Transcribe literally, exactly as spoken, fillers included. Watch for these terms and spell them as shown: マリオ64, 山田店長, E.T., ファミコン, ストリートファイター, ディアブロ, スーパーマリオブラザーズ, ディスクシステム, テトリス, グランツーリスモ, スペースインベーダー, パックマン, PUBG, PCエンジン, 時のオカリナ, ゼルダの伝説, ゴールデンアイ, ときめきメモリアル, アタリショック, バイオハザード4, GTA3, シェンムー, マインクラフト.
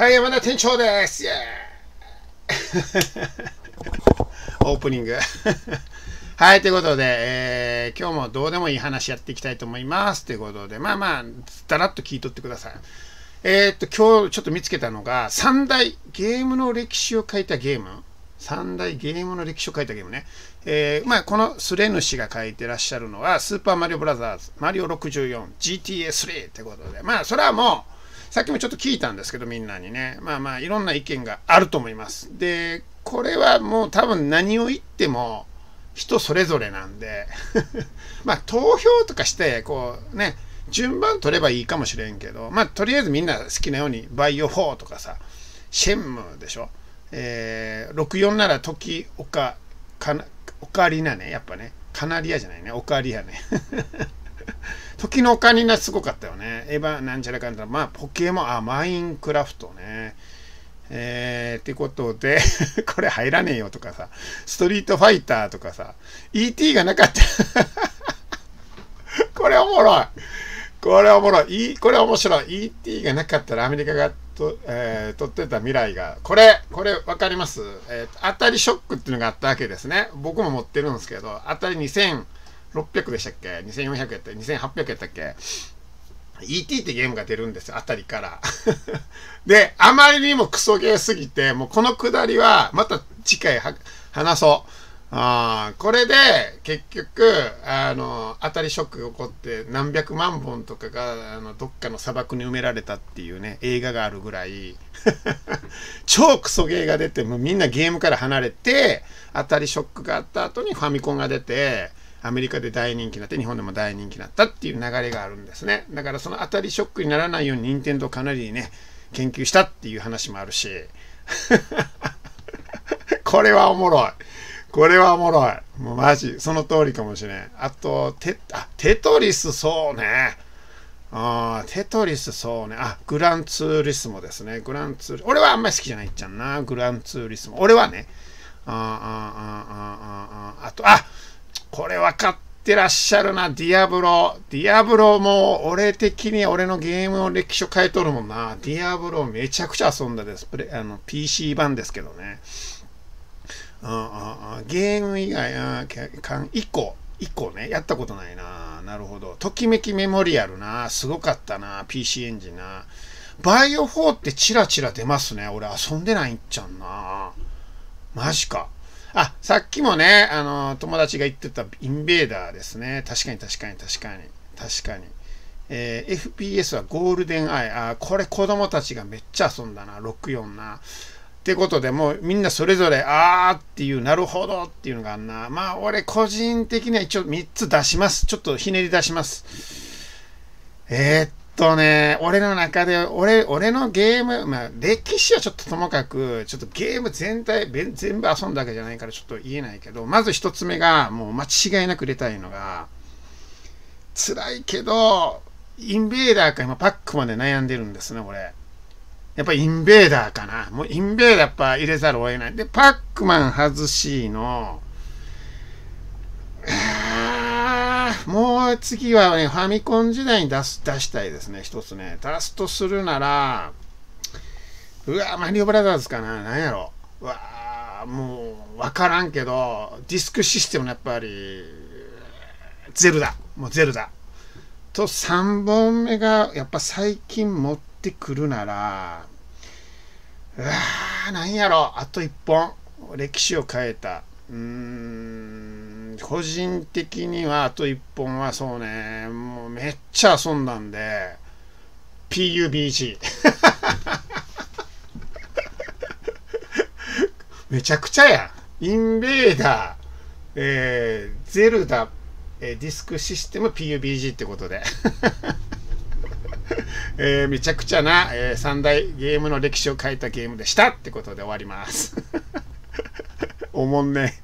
はい、山田店長です。イエーイオープニングはい、ということで、えー、今日もどうでもいい話やっていきたいと思います。ということで、まあまあ、だらっと聞いとってください。えー、っと、今日ちょっと見つけたのが、三大ゲームの歴史を書いたゲーム。三大ゲームの歴史を書いたゲームね。えー、まあ、このスレ主が書いてらっしゃるのは、スーパーマリオブラザーズ、マリオろくじゅうよん、ジーティーエースリー ということで、まあ、それはもう、さっきもちょっと聞いたんですけど、みんなにね、まあまあ、いろんな意見があると思います。で、これはもう多分何を言っても人それぞれなんで、まあ投票とかして、こうね、順番取ればいいかもしれんけど、まあとりあえずみんな好きなように、バイオフォーとかさ、シェンムーでしょ、えー、ろくじゅうよんなら時オカ、オカリナね、やっぱね、カナリアじゃないね、オカリアね。時のオカリナすごかったよね。エヴァなんちゃらかんだら、まあポケモン、あ、マインクラフトね。えー、ってことで、これ入らねえよとかさ、ストリートファイターとかさ、イーティー がなかった。これおもろい。これおもろい。これ面白い。イーティー がなかったらアメリカがと、えー、取ってた未来が、これ、これわかります、えー、当たりショックっていうのがあったわけですね。僕も持ってるんですけど、当たりにせんろっぴゃくでしたっけ ?にせんよんひゃく やったっけ ?にせんはっぴゃく やったっけイーティー ってゲームが出るんですよ、あたりから。で、あまりにもクソゲーすぎて、もうこのくだりは、また次回は話そう。あこれで、結局、あの、あたりショックが起こって、何百万本とかが、あの、どっかの砂漠に埋められたっていうね、映画があるぐらい、超クソゲーが出て、もうみんなゲームから離れて、あたりショックがあった後にファミコンが出て、アメリカで大人気になって、日本でも大人気になったっていう流れがあるんですね。だからその当たりショックにならないように、任天堂かなりね、研究したっていう話もあるし。これはおもろい。これはおもろい。もうマジ、その通りかもしれん。あと、テ、あ、テトリス、そうね。あー、テトリス、そうね。あ、グランツーリスモですね。グランツーリスモ。俺はあんまり好きじゃないっちゃんな。グランツーリスモ。俺はね。あー、あー、あー、あー、あー、あと、あこれ分かってらっしゃるな、ディアブロ。ディアブロも、俺的に俺のゲームの歴史を変えとるもんな。ディアブロめちゃくちゃ遊んだです。プレあの ピーシー 版ですけどね。ああゲーム以外、いっこ、いっこね、やったことないな。なるほど。ときめきメモリアルな。すごかったな。ピーシー エンジンな。バイオフォーってチラチラ出ますね。俺遊んでないんちゃんな。マジか。あ、さっきもね、あの、友達が言ってたインベーダーですね。確かに確かに確かに。確かに。えー、エフピーエス はゴールデンアイ。あ、これ子供たちがめっちゃ遊んだな。ろくじゅうよんな。ってことで、もうみんなそれぞれ、あーっていう、なるほどっていうのがあんな。まあ、俺個人的には一応みっつ出します。ちょっとひねり出します。えー、っとね、俺の中で、俺、俺のゲーム、まあ、歴史はちょっとともかく、ちょっとゲーム全体、全部遊んだわけじゃないからちょっと言えないけど、まず一つ目が、もう間違いなく入れたいのが、辛いけど、インベーダーか今パックまで悩んでるんですね、俺。やっぱインベーダーかな。もうインベーダーやっぱ入れざるを得ない。で、パックマン外しの、もう次はね、ファミコン時代に出す、出したいですね、一つね。出すとするなら、うわ、マリオブラザーズかな。なんやろ。うわー、もう、わからんけど、ディスクシステムのやっぱり、ゼルダ。もうゼルダ。と、さんぼんめが、やっぱ最近持って、ってくるなら、うわー、なんやろ、あと一本、歴史を変えた。うーん、個人的にはあと一本はそうね、もうめっちゃ遊んだんで、ピーユービージー。めちゃくちゃやん。インベーダー、えー、ゼルダ、えー、ディスクシステム、ピーユービージー ってことで。えー、めちゃくちゃな、えー、三大ゲームの歴史を変えたゲームでしたってことで終わります。おもんね。